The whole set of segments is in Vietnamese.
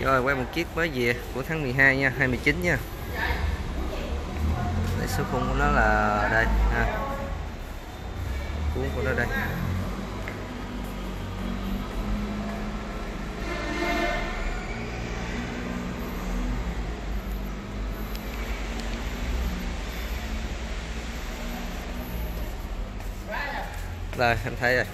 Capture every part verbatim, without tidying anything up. Rồi quay một chiếc mới về của tháng mười hai nha, hai mươi chín nha. Đây, số khung của nó là đây ha. Cuốn của nó đây. Rồi anh thấy rồi.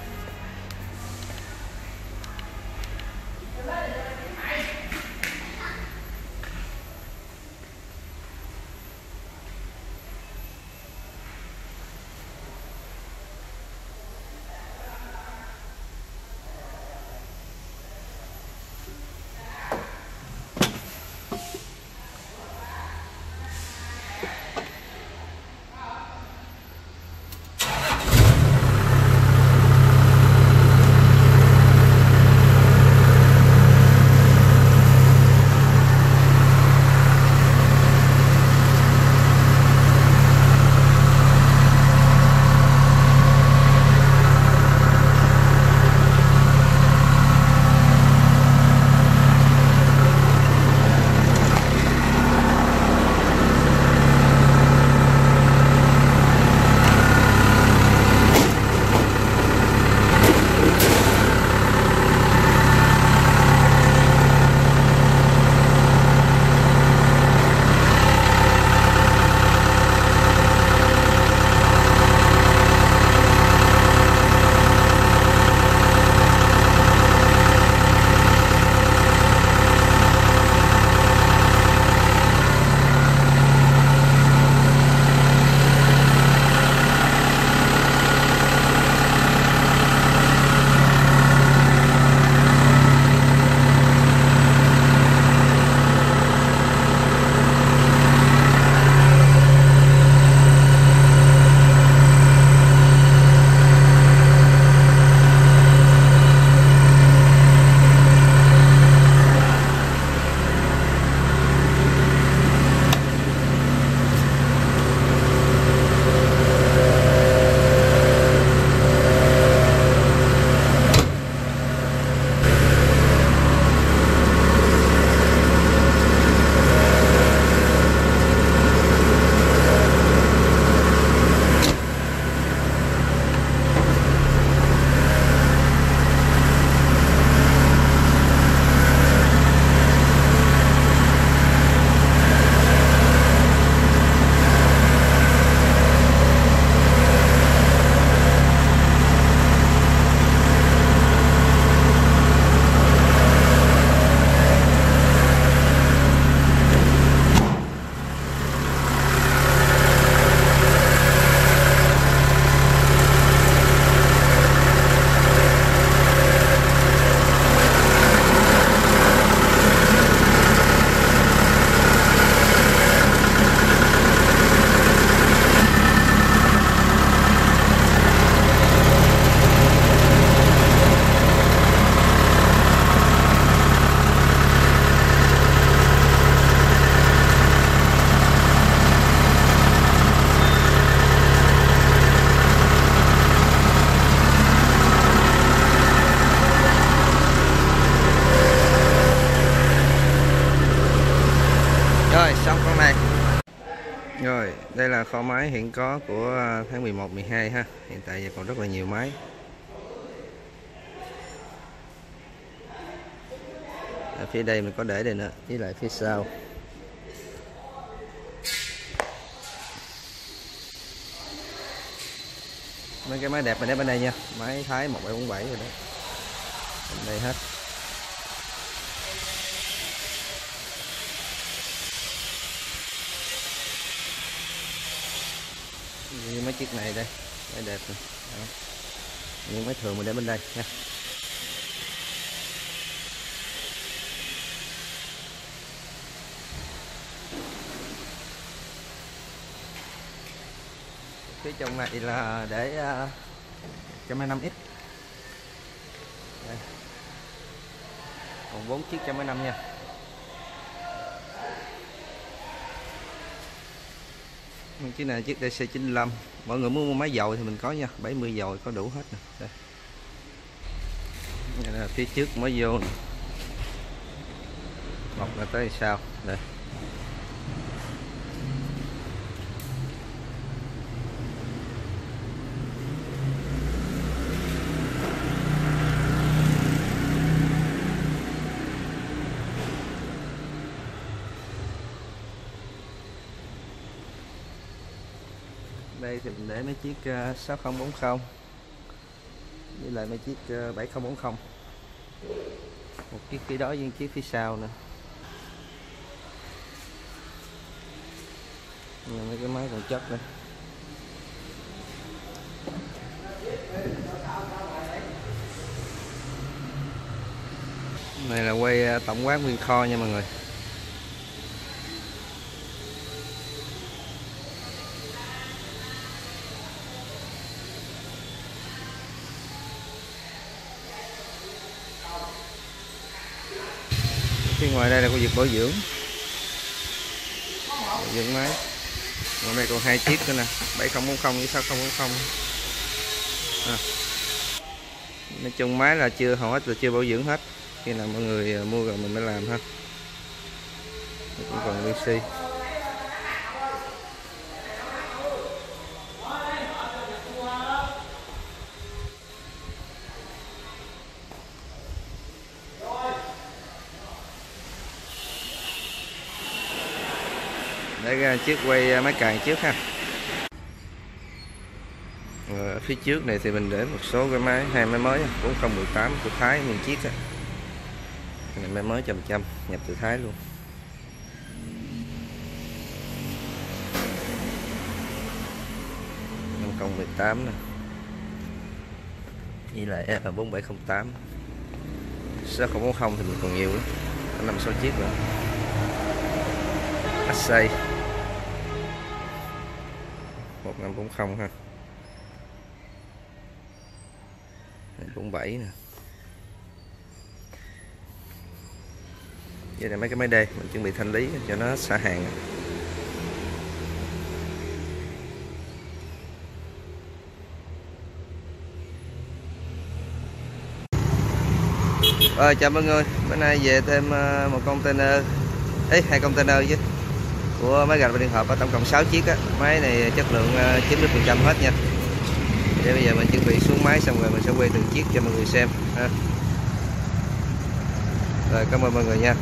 Rồi xong con này. Rồi đây là kho máy hiện có của tháng mười một, mười hai ha. Hiện tại giờ còn rất là nhiều máy. Ở phía đây mình có để đây nữa, với lại phía sau. Mấy cái máy đẹp mình để bên đây nha. Máy Thái một bảy bốn bảy rồi đó. Bên đây hết. Như mấy chiếc này đây, máy đẹp này. Những máy thường mình để bên đây nha. Phía trong này là để một trăm hai mươi lăm x. Đây. Còn bốn chiếc một trăm hai mươi lăm nha. Chiếc này chiếc D C chín mươi lăm. Mọi người muốn mua máy dầu thì mình có nha, bảy mươi dầu có đủ hết nè. Đây. Đây là phía trước mới vô nè. bọc ra tới sao đây. Đây thì mình để mấy chiếc sáu không bốn không với lại mấy chiếc bảy không bốn không, một chiếc phía đó với chiếc phía sau nữa. Nhưng mấy cái máy còn chất nữa. Này là quay tổng quát nguyên kho nha mọi người. Phía ngoài đây là khu vực bảo dưỡng, bảo dưỡng máy. Ngoài đây còn hai chiếc nữa nè, bảy không bốn không với sáu không bốn không. À. Nói chung máy là chưa hầu hết, là chưa bảo dưỡng hết. Khi nào mọi người mua rồi mình mới làm ha. Cũng còn nguyên si. Để ra chiếc quay máy cày trước ha. Ở phía trước này thì mình để một số cái máy, hai máy mới bốn không một tám của Thái miền chiếc á. Này máy mới chầm chầm nhập từ Thái luôn. năm không một tám nè. Với lại bốn bảy không tám. sáu không bốn không thì mình còn nhiều lắm. Có năm sáu chiếc nữa. Assay một năm bốn không ha, bốn bảy nè, đây là mấy cái máy D mình chuẩn bị thanh lý cho nó xả hàng. Rồi chào mọi người, bữa nay về thêm một container, ấy hai container chứ, của máy gạch và điện hợp, có tổng cộng sáu chiếc á. Máy này chất lượng chín mươi phần trăm hết nha. Để bây giờ mình chuẩn bị xuống máy xong rồi mình sẽ quay từng chiếc cho mọi người xem ha. Rồi cảm ơn mọi người nha.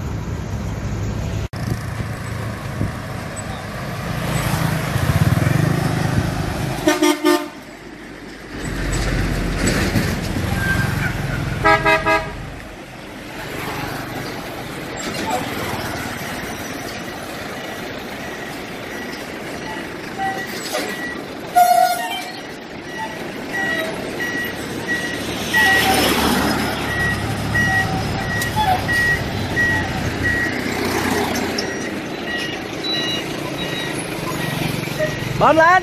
Bơm lên.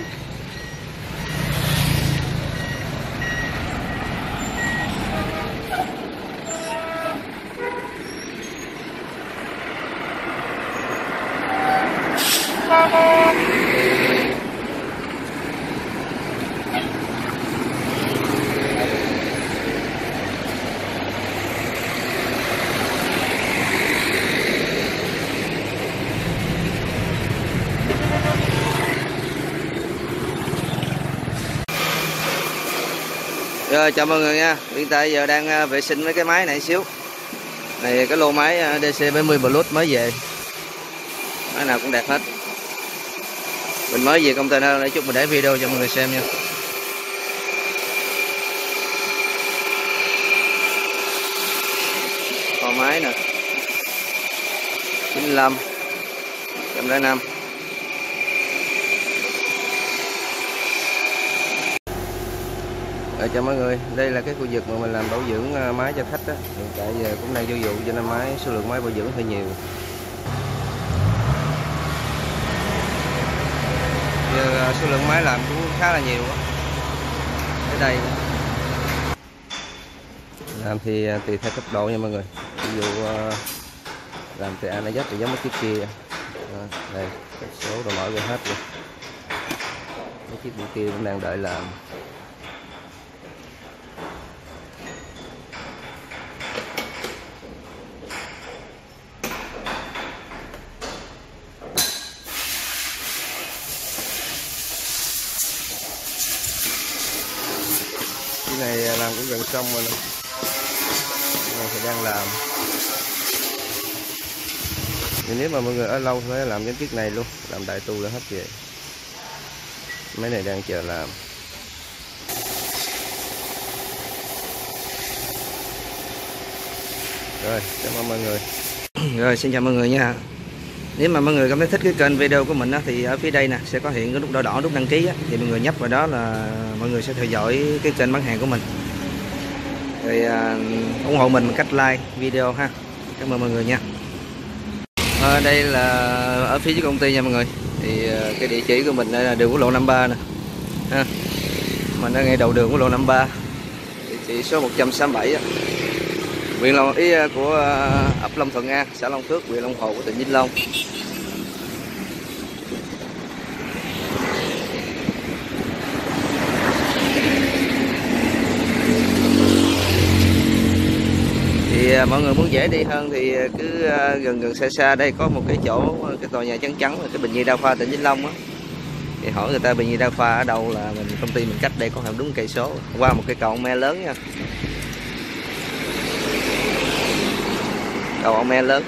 Rồi chào mọi người nha, hiện tại giờ đang vệ sinh mấy cái máy này xíu. Này cái lô máy đê xê bảy mươi Plus mới về. Máy nào cũng đẹp hết. Mình mới về container để chút mình để video cho mọi người xem nha. Con máy nè. chín mươi lăm một không năm. Rồi cho mọi người, đây là cái khu vực mà mình làm bảo dưỡng máy cho khách á. Hiện tại giờ cũng đang vô vụ cho nên máy, số lượng máy bảo dưỡng hơi nhiều. Giờ số lượng máy làm cũng khá là nhiều á. Ở đây làm thì tùy theo cấp độ nha mọi người. Ví dụ làm từ A đến Z thì giống với chiếc kia. Đây, số đồ mọi người hết rồi. Mấy chiếc bên kia cũng đang đợi làm. này làm cũng gần xong rồi nè, thời gian làm. Thì nếu mà mọi người ở lâu thì làm đến chiếc này luôn, làm đại tu là hết vậy. Mấy này đang chờ làm. Rồi, cảm ơn mọi người. Rồi, xin chào mọi người nha. Nếu mà mọi người cảm thấy thích cái kênh video của mình á, thì ở phía đây nè sẽ có hiện cái nút đỏ đỏ, nút đăng ký á, thì mọi người nhấp vào đó là mọi người sẽ theo dõi cái kênh bán hàng của mình. Rồi à, ủng hộ mình bằng cách like video ha. Cảm ơn mọi người nha. À, đây là ở phía dưới công ty nha mọi người. Thì cái địa chỉ của mình đây là đường quốc lộ năm mươi ba nè. Ha. Mình đang ngay đầu đường quốc lộ năm mươi ba. Địa chỉ số một trăm sáu mươi bảy á. Huyện Long ý của ấp Long Thuận A, xã Long Phước, huyện Long Hồ của tỉnh Vĩnh Long. Thì mọi người muốn dễ đi hơn thì cứ gần gần xa xa đây có một cái chỗ cái tòa nhà trắng trắng là cái Bệnh viện Đa khoa tỉnh Vĩnh Long á. Thì hỏi người ta Bệnh viện Đa khoa ở đâu là mình công ty mình cách đây có khoảng đúng cây số qua một cái cầu Me lớn nha. Cầu Me lớn.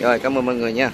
Rồi, cảm ơn mọi người nha.